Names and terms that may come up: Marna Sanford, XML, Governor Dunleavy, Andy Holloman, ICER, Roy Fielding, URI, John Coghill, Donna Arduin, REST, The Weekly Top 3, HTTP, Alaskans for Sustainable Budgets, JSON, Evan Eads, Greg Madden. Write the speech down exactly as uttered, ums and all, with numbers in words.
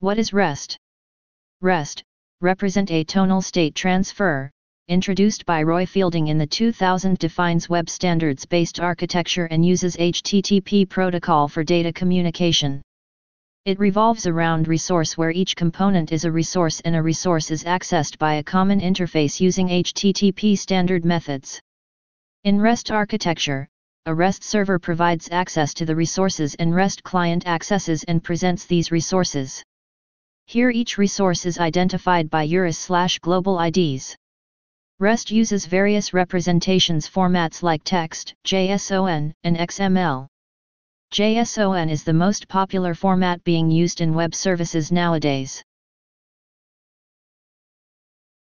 What is REST? REST, represent atonal state transfer, introduced by Roy Fielding in the two thousands, defines web standards-based architecture and uses H T T P protocol for data communication. It revolves around resource, where each component is a resource and a resource is accessed by a common interface using H T T P standard methods. In REST architecture, a REST server provides access to the resources and REST client accesses and presents these resources. Here each resource is identified by U R I slash global I Ds. REST uses various representations formats like text, JSON, and X M L. JSON is the most popular format being used in web services nowadays.